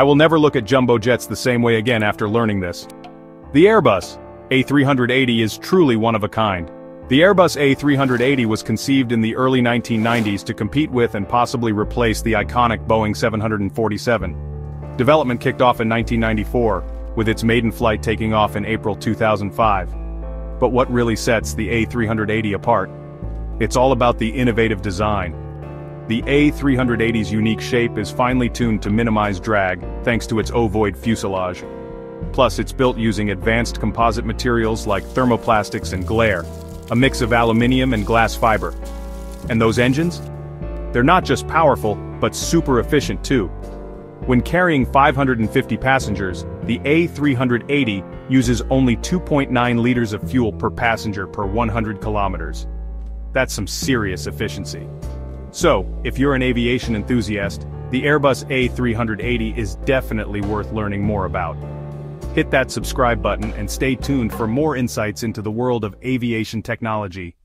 I will never look at jumbo jets the same way again after learning this. The Airbus A380 is truly one of a kind. The Airbus A380 was conceived in the early 1990s to compete with and possibly replace the iconic Boeing 747. Development kicked off in 1994, with its maiden flight taking off in April 2005. But what really sets the A380 apart? It's all about the innovative design. The A380's unique shape is finely tuned to minimize drag, thanks to its ovoid fuselage. Plus, it's built using advanced composite materials like thermoplastics and glaire, a mix of aluminium and glass fiber. And those engines? They're not just powerful, but super efficient too. When carrying 550 passengers, the A380 uses only 2.9 liters of fuel per passenger per 100 kilometers. That's some serious efficiency. So, if you're an aviation enthusiast, the Airbus A380 is definitely worth learning more about. Hit that subscribe button and stay tuned for more insights into the world of aviation technology.